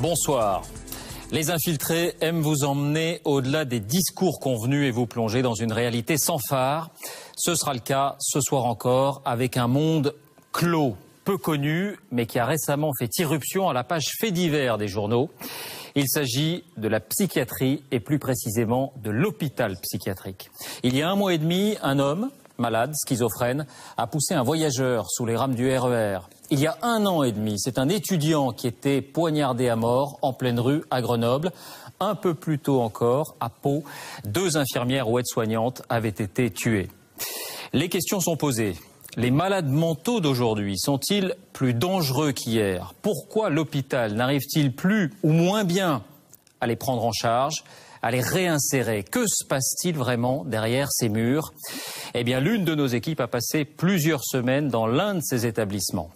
Bonsoir. Les infiltrés aiment vous emmener au-delà des discours convenus et vous plonger dans une réalité sans phare. Ce sera le cas ce soir encore avec un monde clos, peu connu, mais qui a récemment fait irruption à la page faits divers des journaux. Il s'agit de la psychiatrie et plus précisément de l'hôpital psychiatrique. Il y a un mois et demi, un homme, malade, schizophrène, a poussé un voyageur sous les rames du RER. Il y a un an et demi, c'est un étudiant qui était poignardé à mort en pleine rue à Grenoble. Un peu plus tôt encore, à Pau, deux infirmières ou aides-soignantes avaient été tuées. Les questions sont posées. Les malades mentaux d'aujourd'hui sont-ils plus dangereux qu'hier? Pourquoi l'hôpital n'arrive-t-il plus ou moins bien à les prendre en charge, à les réinsérer? Que se passe-t-il vraiment derrière ces murs? Eh bien, l'une de nos équipes a passé plusieurs semaines dans l'un de ces établissements.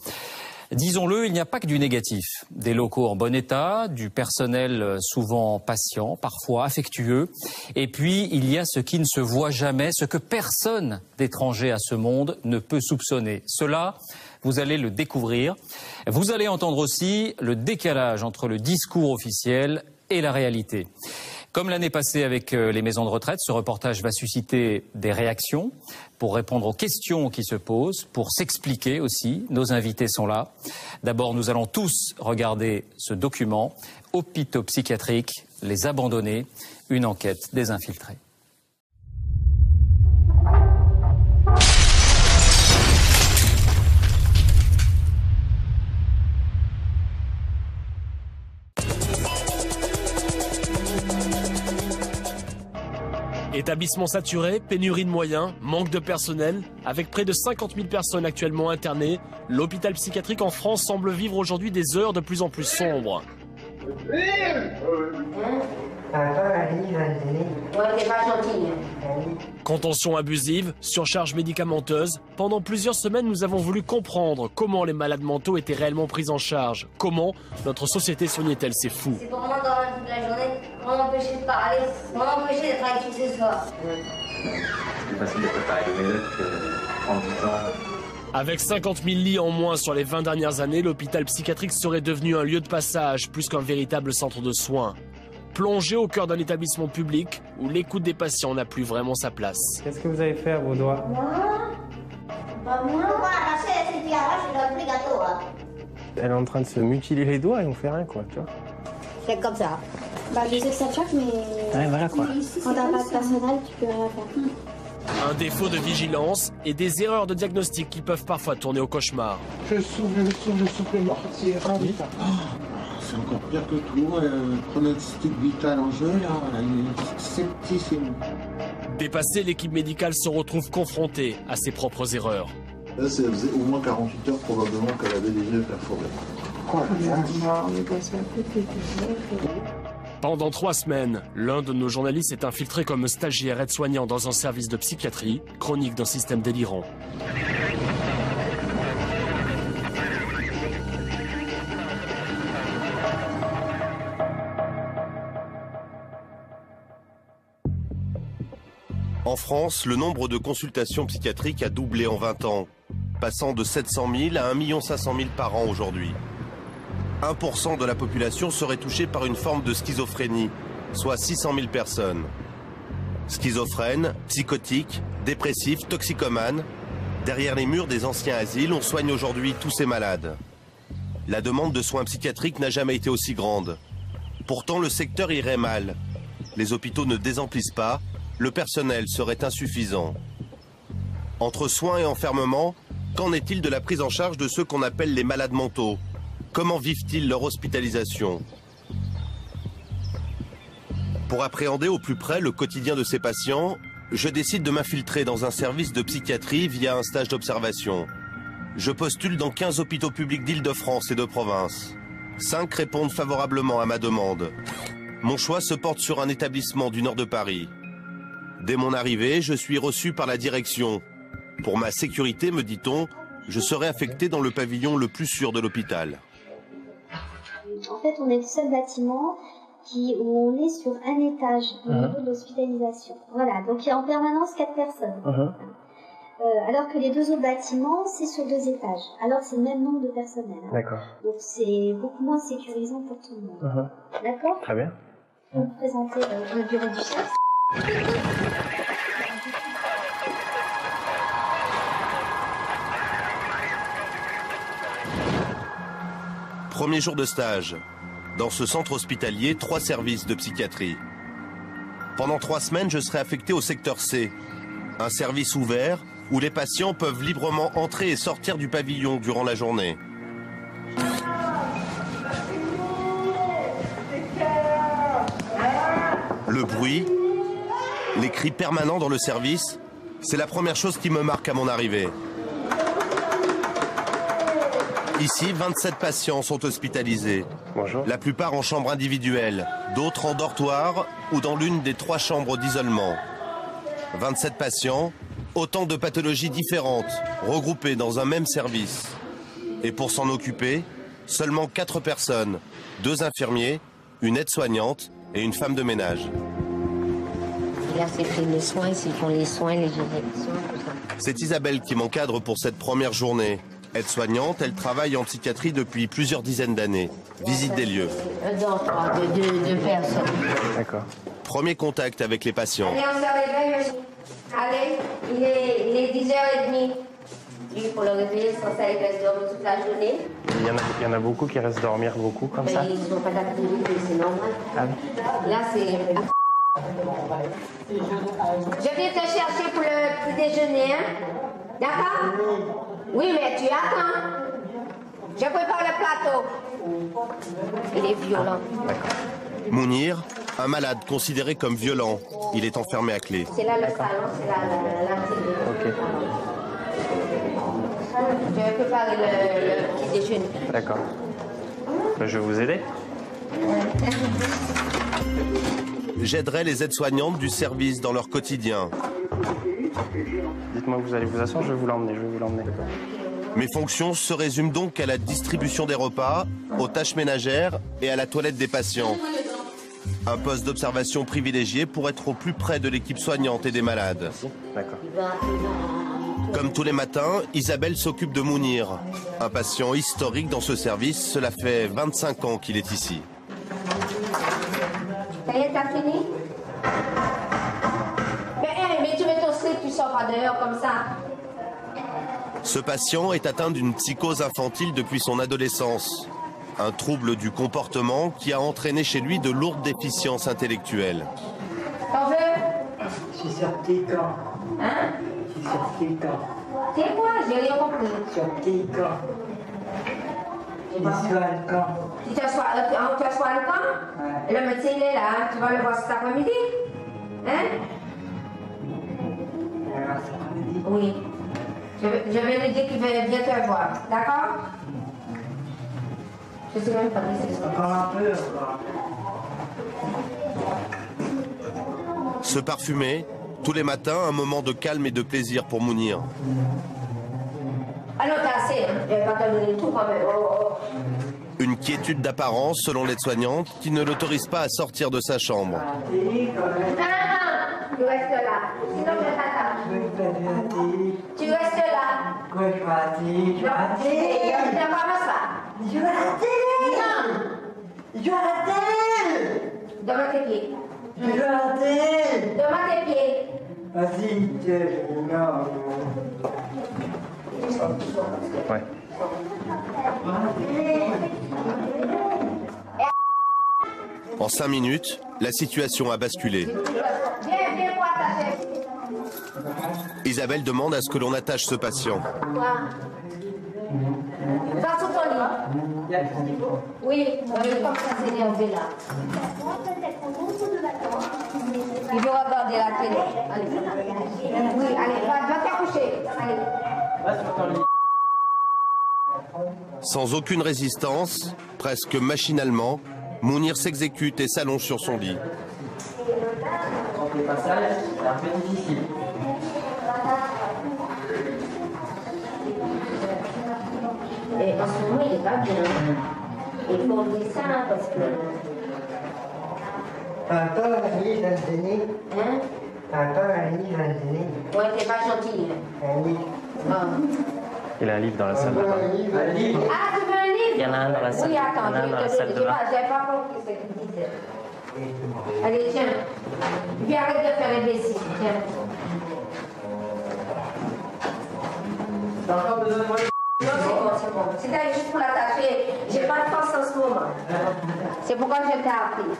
Disons-le, il n'y a pas que du négatif. Des locaux en bon état, du personnel souvent patient, parfois affectueux. Et puis, il y a ce qui ne se voit jamais, ce que personne d'étranger à ce monde ne peut soupçonner. Cela, vous allez le découvrir. Vous allez entendre aussi le décalage entre le discours officiel et la réalité. Comme l'année passée avec les maisons de retraite, ce reportage va susciter des réactions pour répondre aux questions qui se posent, pour s'expliquer aussi. Nos invités sont là. D'abord, nous allons tous regarder ce document, Hôpitaux psychiatriques, les abandonnés, une enquête des infiltrés. Établissement saturé, pénurie de moyens, manque de personnel. Avec près de 50 000 personnes actuellement internées, l'hôpital psychiatrique en France semble vivre aujourd'hui des heures de plus en plus sombres. Contention abusive, surcharge médicamenteuse. Pendant plusieurs semaines, nous avons voulu comprendre comment les malades mentaux étaient réellement pris en charge. Comment notre société soignait-elle ces fous? C'est pour moi dans la toute la journée, on m'empêchait de parler, on m'empêchait d'être actif ce soir. C'est facile de préparer les lettres qu'en 10 ans. Avec 50 000 lits en moins sur les 20 dernières années, l'hôpital psychiatrique serait devenu un lieu de passage plus qu'un véritable centre de soins. Plongé au cœur d'un établissement public où l'écoute des patients n'a plus vraiment sa place. Qu'est-ce que vous avez fait à vos doigts? Moi, elle est en train de se mutiler les doigts et on fait rien, quoi, tu vois. C'est comme ça. Bah, je sais que ça te choque, mais... Ouais, voilà, quoi. Quand t'as pas de personnel, tu peux rien faire. Un défaut de vigilance et des erreurs de diagnostic qui peuvent parfois tourner au cauchemar. Je souffle, c'est ravi. C'est encore pire que tout, pronostic vital en jeu, là, septicémie. Dépassée, l'équipe médicale se retrouve confrontée à ses propres erreurs. Là, ça faisait au moins 48 heures probablement qu'elle avait déjà perforé. Pendant 3 semaines, l'un de nos journalistes est infiltré comme stagiaire aide-soignant dans un service de psychiatrie, chronique d'un système délirant. En France, le nombre de consultations psychiatriques a doublé en 20 ans, passant de 700 000 à 1 500 000 par an aujourd'hui. 1% de la population serait touchée par une forme de schizophrénie, soit 600 000 personnes. Schizophrènes, psychotiques, dépressifs, toxicomanes, derrière les murs des anciens asiles, on soigne aujourd'hui tous ces malades. La demande de soins psychiatriques n'a jamais été aussi grande. Pourtant, le secteur irait mal. Les hôpitaux ne désemplissent pas, le personnel serait insuffisant. Entre soins et enfermement, qu'en est-il de la prise en charge de ceux qu'on appelle les malades mentaux ? Comment vivent-ils leur hospitalisation? Pour appréhender au plus près le quotidien de ces patients, je décide de m'infiltrer dans un service de psychiatrie via un stage d'observation. Je postule dans 15 hôpitaux publics d'Île-de-France et de province. 5 répondent favorablement à ma demande. Mon choix se porte sur un établissement du nord de Paris. Dès mon arrivée, je suis reçu par la direction. Pour ma sécurité, me dit-on, je serai affecté dans le pavillon le plus sûr de l'hôpital. En fait, on est le seul bâtiment où on est sur un étage au niveau de l'hospitalisation. Voilà, donc il y a en permanence 4 personnes. alors que les deux autres bâtiments, c'est sur 2 étages. Alors, c'est le même nombre de personnel. Hein. D'accord. Donc, c'est beaucoup moins sécurisant pour tout le monde. Uh-huh. D'accord. Très bien. Je vais vous présenter le bureau du chef. Premier jour de stage. Dans ce centre hospitalier, 3 services de psychiatrie. Pendant 3 semaines, je serai affecté au secteur C. Un service ouvert où les patients peuvent librement entrer et sortir du pavillon durant la journée. Le bruit, les cris permanents dans le service, c'est la première chose qui me marque à mon arrivée. Ici, 27 patients sont hospitalisés. Bonjour. La plupart en chambre individuelle, d'autres en dortoir ou dans l'une des 3 chambres d'isolement. 27 patients, autant de pathologies différentes, regroupées dans un même service. Et pour s'en occuper, seulement 4 personnes, 2 infirmiers, une aide-soignante et une femme de ménage. Là, c'est fait les soins, ils font les soins, les gestes de soins, tout ça. C'est Isabelle qui m'encadre pour cette première journée. Aide-soignante, elle travaille en psychiatrie depuis plusieurs dizaines d'années. Visite des lieux. Deux personnes. D'accord. Premier contact avec les patients. Allez, on se réveille, monsieur. Allez, il est 10h30. Lui, pour le réveiller, il est censé aller rester dormir toute la journée. Il y en a beaucoup qui restent dormir beaucoup comme ça. Ils n'ont pas d'activité, c'est normal. Ah oui. Là, c'est... Je viens te chercher pour le petit déjeuner, hein. D'accord? Oui, mais tu attends. Je prépare le plateau. Il est violent. Mounir, un malade considéré comme violent. Il est enfermé à clé. C'est là le salon, c'est là la télé. Ok. Je vais préparer le petit déjeuner. D'accord. Je vais vous aider. J'aiderai les aides-soignantes du service dans leur quotidien. Dites-moi, vous allez vous asseoir, je vais vous l'emmener. Mes fonctions se résument donc à la distribution des repas, aux tâches ménagères et à la toilette des patients. Un poste d'observation privilégié pour être au plus près de l'équipe soignante et des malades. D'accord. Comme tous les matins, Isabelle s'occupe de Mounir. Un patient historique dans ce service, cela fait 25 ans qu'il est ici. Ça y est, t'as fini ? Comme ça. Ce patient est atteint d'une psychose infantile depuis son adolescence. Un trouble du comportement qui a entraîné chez lui de lourdes déficiences intellectuelles. T'en veux ? Hein ? C'est quoi ? J'ai rien compris. Tu t'assois le camp ? Le médecin il est là, hein. Tu vas le voir cet après-midi ? Hein ? Oui. Je vais lui dire qu'il va bien te voir. D'accord? Je sais même pas si c'est encore un peu. Se parfumer, tous les matins, un moment de calme et de plaisir pour Mounir. Alors t'as assez, hein? Je vais pas te donner tout quand même. Une quiétude d'apparence, selon l'aide-soignante, qui ne l'autorise pas à sortir de sa chambre. Ah, tu restes là. Sinon, je t'attends. Tu restes là. Je vais à la télé. Demain tes pieds. Vas-y, non. Ouais. En 5 minutes, la situation a basculé. Isabelle demande à ce que l'on attache ce patient. Va sur ton lit. Oui, on va pas s'énerver là. Il veut regarder la télé. Allez. Oui, allez, va t'accoucher. Allez. Va sur ton lit. Sans aucune résistance, presque machinalement, Mounir s'exécute et s'allonge sur son lit. Le passage est un peu difficile. Et en ce moment, il n'est pas bien. Il faut oublier ça parce que... Attends, la vie, il a donné. Hein? Attends, Annie, j'ai un dîner. Ouais, t'es pas gentil. Annie. Il a un livre dans la salle. Un livre. Ah, tu veux un livre? Il y en a un dans la salle. Oui, attends, j'avais pas compris ce qu'il disait. Allez, tiens. Puis arrête de faire imbécile, tiens. T'as encore besoin de moi? Non, c'est bon. C'était juste pour l'attacher. J'ai pas de force en ce moment. C'est pourquoi je t'ai appris.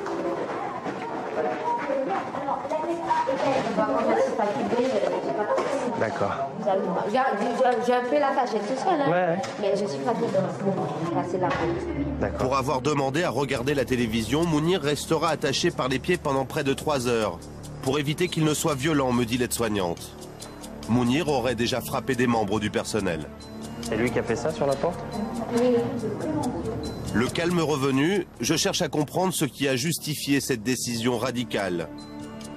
D'accord. J'ai un peu la fâche tout seul, hein, ouais. Mais je suis fatiguée. D'accord. Pour avoir demandé à regarder la télévision, Mounir restera attaché par les pieds pendant près de 3 heures. Pour éviter qu'il ne soit violent, me dit l'aide-soignante. Mounir aurait déjà frappé des membres du personnel. C'est lui qui a fait ça sur la porte? Oui. Le calme revenu, je cherche à comprendre ce qui a justifié cette décision radicale.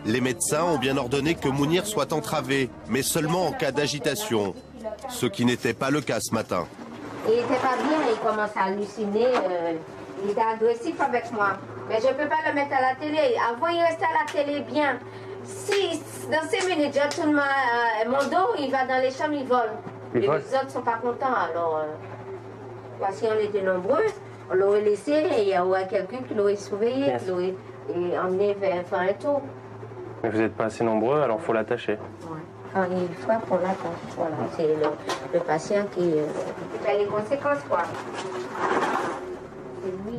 Les médecins ont bien ordonné que Mounir soit entravé, mais seulement en cas d'agitation, ce qui n'était pas le cas ce matin. Il n'était pas bien, il commence à halluciner, il était agressif avec moi. Mais je ne peux pas le mettre à la télé, avant il restait à la télé bien. Si dans 5 minutes je tourne mon dos, il va dans les chambres, il vole. Les autres ne sont pas contents, alors parce qu'on était nombreux. On l'aurait laissé et il y aurait quelqu'un qui l'aurait surveillé, yes, qui l'aurait emmené vers un tour. Mais vous n'êtes pas assez nombreux, alors il faut l'attacher. Ouais. Quand il frappe, on l'attache. Voilà, c'est le patient qui fait les conséquences, quoi.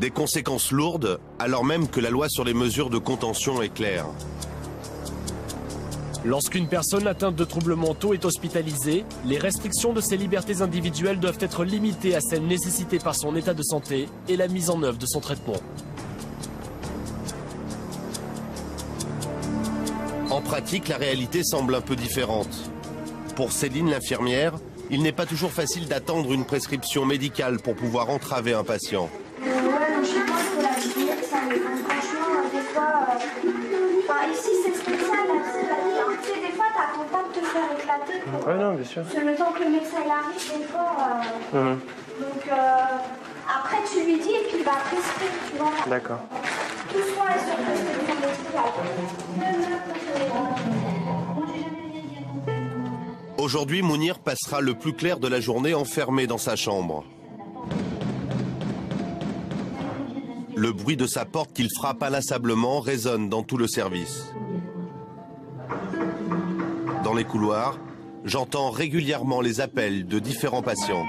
Des conséquences lourdes, alors même que la loi sur les mesures de contention est claire. Lorsqu'une personne atteinte de troubles mentaux est hospitalisée, les restrictions de ses libertés individuelles doivent être limitées à celles nécessitées par son état de santé et la mise en œuvre de son traitement. En pratique, la réalité semble un peu différente. Pour Céline, l'infirmière, il n'est pas toujours facile d'attendre une prescription médicale pour pouvoir entraver un patient. Oui, non, bien sûr. C'est le temps que le médecin il arrive, des fois. Donc, après, tu lui dis et puis il va prescrire, tu vois. D'accord. Tout ce qu'on est sûr que c'est le médecin. Aujourd'hui, Mounir passera le plus clair de la journée enfermé dans sa chambre. Le bruit de sa porte qu'il frappe inlassablement résonne dans tout le service. Dans les couloirs, j'entends régulièrement les appels de différents patients.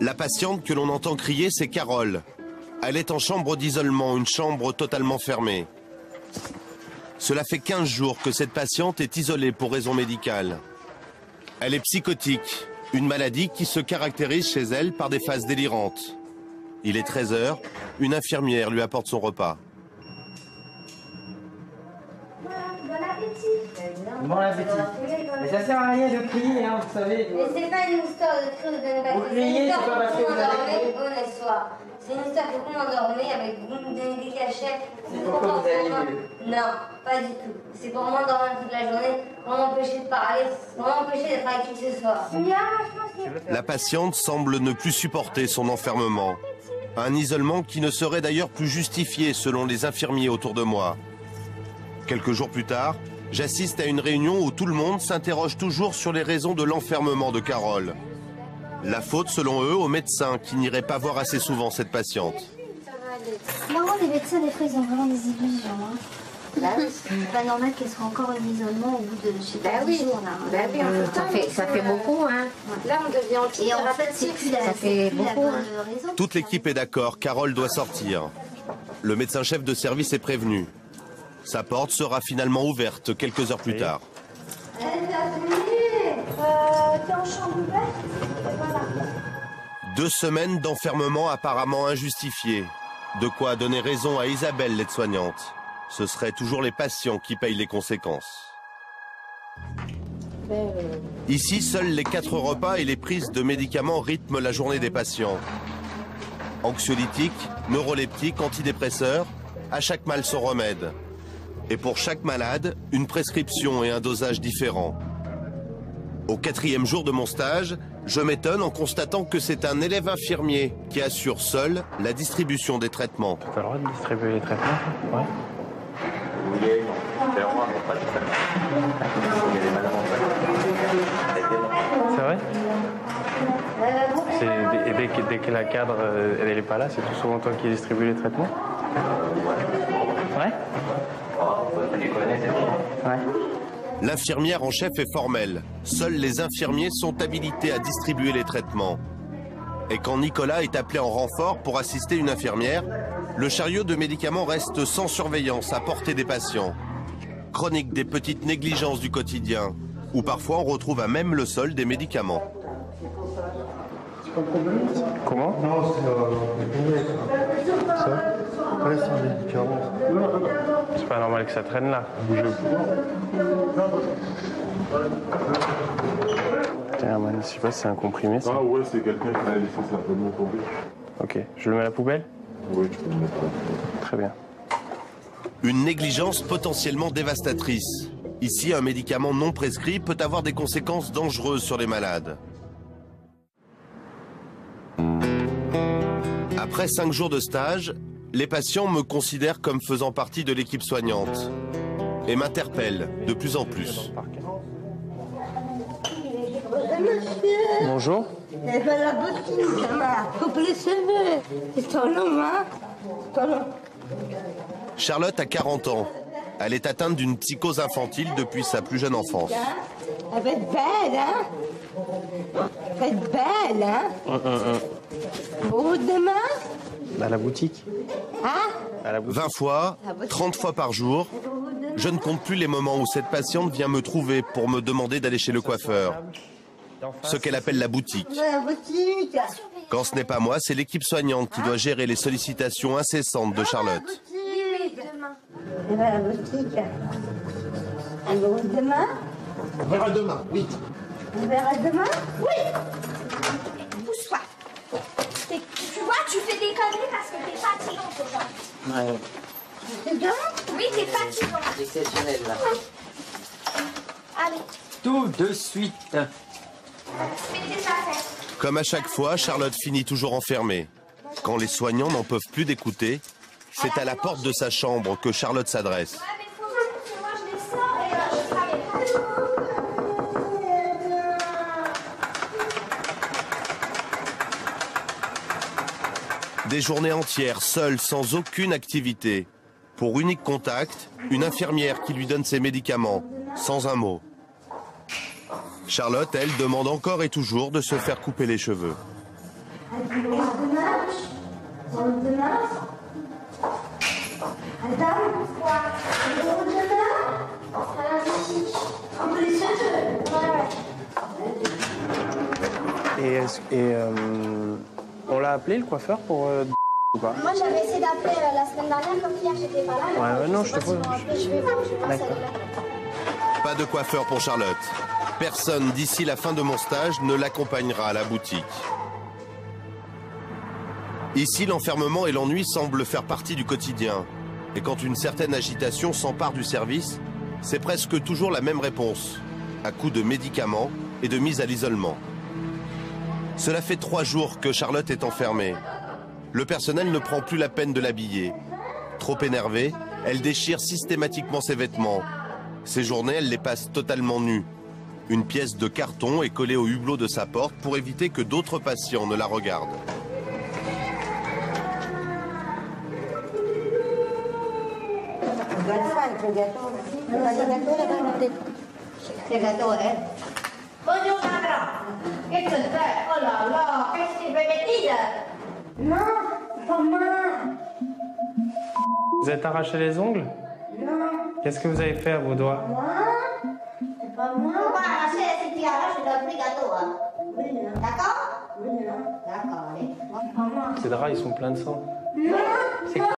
La patiente que l'on entend crier, c'est Carole. Elle est en chambre d'isolement, une chambre totalement fermée. Cela fait 15 jours que cette patiente est isolée pour raison médicale. Elle est psychotique, une maladie qui se caractérise chez elle par des phases délirantes. Il est 13 h, une infirmière lui apporte son repas. Bon appétit. Mais ça sert à rien de crier, hein, vous savez. Mais c'est pas une histoire de cri ou de vous criez, c'est pas parce que vous avez crié. C'est une histoire pour qu'on m'endormait avec vous, me donnez des cachettes. C'est pour que vous allez mieux. Non, pas du tout. C'est pour m'endormir toute la journée, pour m'empêcher de parler, pour m'empêcher d'être avec qui ce soir. La patiente semble ne plus supporter son enfermement. Un isolement qui ne serait d'ailleurs plus justifié selon les infirmiers autour de moi. Quelques jours plus tard, j'assiste à une réunion où tout le monde s'interroge toujours sur les raisons de l'enfermement de Carole. La faute, selon eux, aux médecins qui n'iraient pas voir assez souvent cette patiente. Normalement, les médecins, des fois, ils ont vraiment des illusions. Hein. C'est pas normal qu'elle soit encore en isolement au bout de, je sais pas, bah oui, jours. Là, bah oui, ça fait beaucoup. Hein. Là, on devient anti. Et en fait, ça fait beaucoup. Hein. Toute l'équipe est d'accord, Carole doit sortir. Le médecin-chef de service est prévenu. Sa porte sera finalement ouverte quelques heures plus tard. T'es en chambre ouverte ? Voilà. 2 semaines d'enfermement apparemment injustifiées. De quoi donner raison à Isabelle, l'aide-soignante. Ce seraient toujours les patients qui payent les conséquences. Ici, seuls les 4 repas et les prises de médicaments rythment la journée des patients. Anxiolytiques, neuroleptiques, antidépresseurs, à chaque mal son remède. Et pour chaque malade, une prescription et un dosage différents. Au quatrième jour de mon stage, je m'étonne en constatant que c'est un élève infirmier qui assure seul la distribution des traitements. Tu as le droit de distribuer les traitements? Ouais. Vous voulez faire un repas de traitement? C'est vrai? Dès que la cadre elle n'est pas là, c'est tout souvent toi qui distribue les traitements? Ouais. Ouais. L'infirmière en chef est formelle. Seuls les infirmiers sont habilités à distribuer les traitements. Et quand Nicolas est appelé en renfort pour assister une infirmière, le chariot de médicaments reste sans surveillance à portée des patients. Chronique des petites négligences du quotidien, où parfois on retrouve à même le sol des médicaments. C'est pas le problème, ça? Comment? Non, c'est ça. Ça ouais, c'est un médicament. C'est pas normal que ça traîne là. Tiens, man, je sais pas si c'est un comprimé ça. Ah ouais, c'est quelqu'un qui a la licence un peu moins tombée. Ok, je le mets à la poubelle? Oui, tu peux le mettre à la poubelle. Très bien. Une négligence potentiellement dévastatrice. Ici, un médicament non prescrit peut avoir des conséquences dangereuses sur les malades. Après 5 jours de stage, les patients me considèrent comme faisant partie de l'équipe soignante et m'interpellent de plus en plus. Bonjour. Charlotte a 40 ans. Elle est atteinte d'une psychose infantile depuis sa plus jeune enfance. Elle va être belle, hein? Elle va être belle, hein? Pour demain? À la boutique. Hein? 20 fois, 30 fois par jour, je ne compte plus les moments où cette patiente vient me trouver pour me demander d'aller chez le coiffeur. Ce qu'elle appelle la boutique. Quand ce n'est pas moi, c'est l'équipe soignante qui doit gérer les sollicitations incessantes de Charlotte. Elle va à la boutique. On verra demain? On verra demain, oui. On verra demain? Oui! Pousse-toi. Tu vois, tu fais des conneries parce que t'es fatigante aujourd'hui. Ouais. T'es bien? Oui, t'es fatigante. C'est exceptionnel, là. Allez. Tout de suite. Comme à chaque fois, Charlotte finit toujours enfermée. Quand les soignants n'en peuvent plus d'écouter, c'est à la porte de sa chambre que Charlotte s'adresse. Des journées entières, seule, sans aucune activité. Pour unique contact, une infirmière qui lui donne ses médicaments, sans un mot. Charlotte, elle, demande encore et toujours de se faire couper les cheveux. Et on l'a appelé le coiffeur pour ou pas? Moi j'avais essayé d'appeler la semaine dernière, comme hier j'étais pas là. Ouais, non, je te pose. Je vais voir, je vais pas. Pas de coiffeur pour Charlotte. Personne d'ici la fin de mon stage ne l'accompagnera à la boutique. Ici, l'enfermement et l'ennui semblent faire partie du quotidien. Et quand une certaine agitation s'empare du service, c'est presque toujours la même réponse, à coups de médicaments et de mise à l'isolement. Cela fait 3 jours que Charlotte est enfermée. Le personnel ne prend plus la peine de l'habiller. Trop énervée, elle déchire systématiquement ses vêtements. Ces journées, elle les passe totalement nues. Une pièce de carton est collée au hublot de sa porte pour éviter que d'autres patients ne la regardent. Bonjour, madame. Qu'est-ce que c'est? Oh là là, qu'est-ce que tu fais, bêtise? Non, pas moi. Vous êtes arraché les ongles? Non. Qu'est-ce que vous avez fait à vos doigts? Moi? C'est pas moi. Faut pas arracher, si tu arraches, tu dois plus gâteau. Hein. Oui, non. D'accord? Oui, non. D'accord, allez. C'est pas moi. Ces draps, ils sont pleins de sang. Non.